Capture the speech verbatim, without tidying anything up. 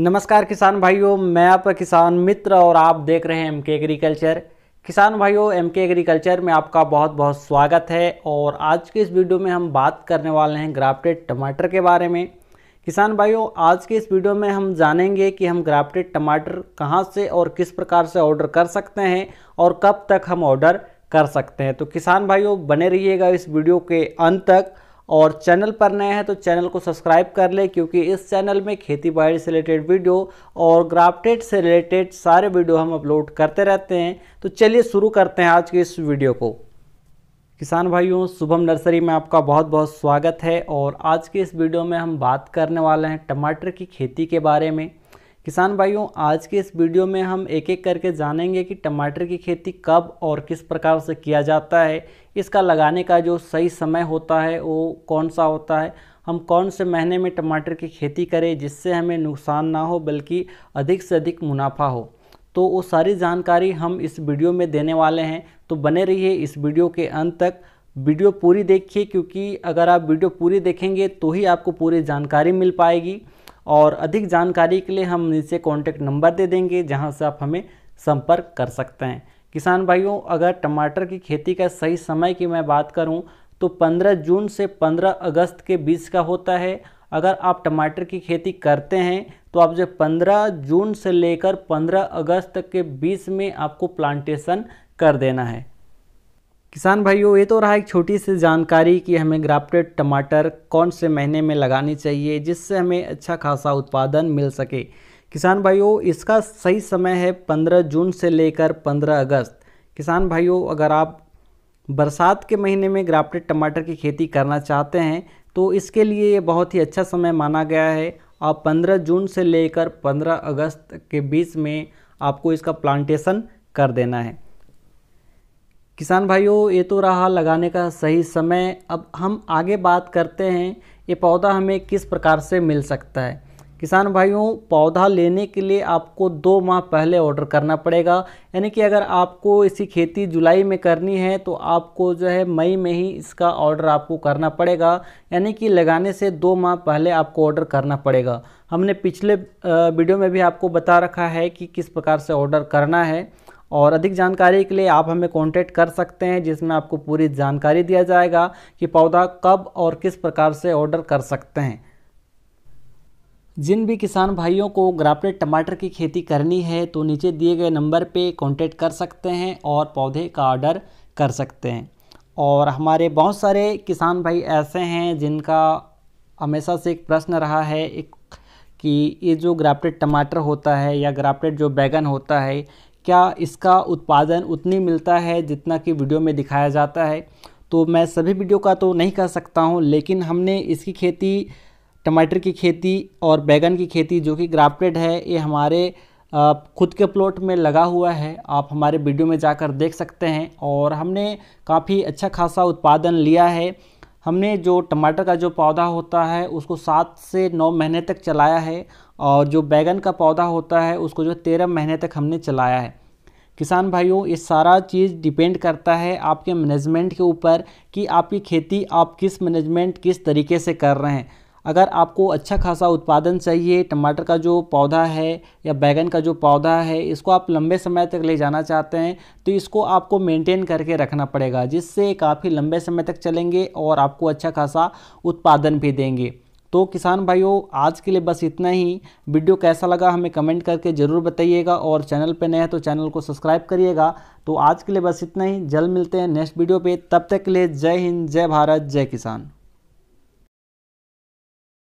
नमस्कार किसान भाइयों, मैं आपका किसान मित्र और आप देख रहे हैं एम के एग्रीकल्चर। किसान भाइयों, एम के एग्रीकल्चर में आपका बहुत बहुत स्वागत है और आज के इस वीडियो में हम बात करने वाले हैं ग्राफ्टेड टमाटर के बारे में। किसान भाइयों, आज के इस वीडियो में हम जानेंगे कि हम ग्राफ्टेड टमाटर कहाँ से और किस प्रकार से ऑर्डर कर सकते हैं और कब तक हम ऑर्डर कर सकते हैं। तो किसान भाइयों, बने रहिएगा इस वीडियो के अंत तक और चैनल पर नए हैं तो चैनल को सब्सक्राइब कर लें, क्योंकि इस चैनल में खेती बाड़ी से रिलेटेड वीडियो और ग्राफ्टेड से रिलेटेड सारे वीडियो हम अपलोड करते रहते हैं। तो चलिए शुरू करते हैं आज के इस वीडियो को। किसान भाइयों, शुभम नर्सरी में आपका बहुत बहुत स्वागत है और आज के इस वीडियो में हम बात करने वाले हैं टमाटर की खेती के बारे में। किसान भाइयों, आज के इस वीडियो में हम एक एक करके जानेंगे कि टमाटर की खेती कब और किस प्रकार से किया जाता है, इसका लगाने का जो सही समय होता है वो कौन सा होता है, हम कौन से महीने में टमाटर की खेती करें जिससे हमें नुकसान ना हो बल्कि अधिक से अधिक मुनाफा हो। तो वो सारी जानकारी हम इस वीडियो में देने वाले हैं, तो बने रहिए इस वीडियो के अंत तक। वीडियो पूरी देखिए, क्योंकि अगर आप वीडियो पूरी देखेंगे तो ही आपको पूरी जानकारी मिल पाएगी। और अधिक जानकारी के लिए हम नीचे कॉन्टैक्ट नंबर दे देंगे जहां से आप हमें संपर्क कर सकते हैं। किसान भाइयों, अगर टमाटर की खेती का सही समय की मैं बात करूं तो पंद्रह जून से पंद्रह अगस्त के बीच का होता है। अगर आप टमाटर की खेती करते हैं तो आप जो पंद्रह जून से लेकर पंद्रह अगस्त तक के बीच में आपको प्लांटेशन कर देना है। किसान भाइयों, ये तो रहा एक छोटी सी जानकारी कि हमें ग्राफ्टेड टमाटर कौन से महीने में लगानी चाहिए जिससे हमें अच्छा खासा उत्पादन मिल सके। किसान भाइयों, इसका सही समय है पंद्रह जून से लेकर पंद्रह अगस्त। किसान भाइयों, अगर आप बरसात के महीने में ग्राफ्टेड टमाटर की खेती करना चाहते हैं तो इसके लिए ये बहुत ही अच्छा समय माना गया है। आप पंद्रह जून से लेकर पंद्रह अगस्त के बीच में आपको इसका प्लांटेशन कर देना है। किसान भाइयों, ये तो रहा लगाने का सही समय। अब हम आगे बात करते हैं ये पौधा हमें किस प्रकार से मिल सकता है। किसान भाइयों, पौधा लेने के लिए आपको दो माह पहले ऑर्डर करना पड़ेगा, यानी कि अगर आपको इसकी खेती जुलाई में करनी है तो आपको जो है मई में ही इसका ऑर्डर आपको करना पड़ेगा, यानी कि लगाने से दो माह पहले आपको ऑर्डर करना पड़ेगा। हमने पिछले वीडियो में भी आपको बता रखा है कि किस प्रकार से ऑर्डर करना है, और अधिक जानकारी के लिए आप हमें कांटेक्ट कर सकते हैं जिसमें आपको पूरी जानकारी दिया जाएगा कि पौधा कब और किस प्रकार से ऑर्डर कर सकते हैं। जिन भी किसान भाइयों को ग्राफ्टेड टमाटर की खेती करनी है तो नीचे दिए गए नंबर पे कांटेक्ट कर सकते हैं और पौधे का ऑर्डर कर सकते हैं। और हमारे बहुत सारे किसान भाई ऐसे हैं जिनका हमेशा से एक प्रश्न रहा है एक कि ये जो ग्राफ्टेड टमाटर होता है या ग्राफ्टेड जो बैगन होता है, क्या इसका उत्पादन उतनी मिलता है जितना कि वीडियो में दिखाया जाता है। तो मैं सभी वीडियो का तो नहीं कह सकता हूं, लेकिन हमने इसकी खेती, टमाटर की खेती और बैगन की खेती जो कि ग्राफ्टेड है, ये हमारे खुद के प्लॉट में लगा हुआ है। आप हमारे वीडियो में जाकर देख सकते हैं और हमने काफ़ी अच्छा खासा उत्पादन लिया है। हमने जो टमाटर का जो पौधा होता है उसको सात से नौ महीने तक चलाया है, और जो बैगन का पौधा होता है उसको जो तेरह महीने तक हमने चलाया है। किसान भाइयों, ये सारा चीज़ डिपेंड करता है आपके मैनेजमेंट के ऊपर कि आपकी खेती आप किस मैनेजमेंट किस तरीके से कर रहे हैं। अगर आपको अच्छा खासा उत्पादन चाहिए, टमाटर का जो पौधा है या बैगन का जो पौधा है, इसको आप लंबे समय तक ले जाना चाहते हैं तो इसको आपको मेंटेन करके रखना पड़ेगा, जिससे काफ़ी लंबे समय तक चलेंगे और आपको अच्छा खासा उत्पादन भी देंगे। तो किसान भाइयों, आज के लिए बस इतना ही। वीडियो कैसा लगा हमें कमेंट करके ज़रूर बताइएगा, और चैनल पर नए हैं तो चैनल को सब्सक्राइब करिएगा। तो आज के लिए बस इतना ही, जल्द मिलते हैं नेक्स्ट वीडियो पर। तब तक के लिए जय हिंद, जय भारत, जय किसान।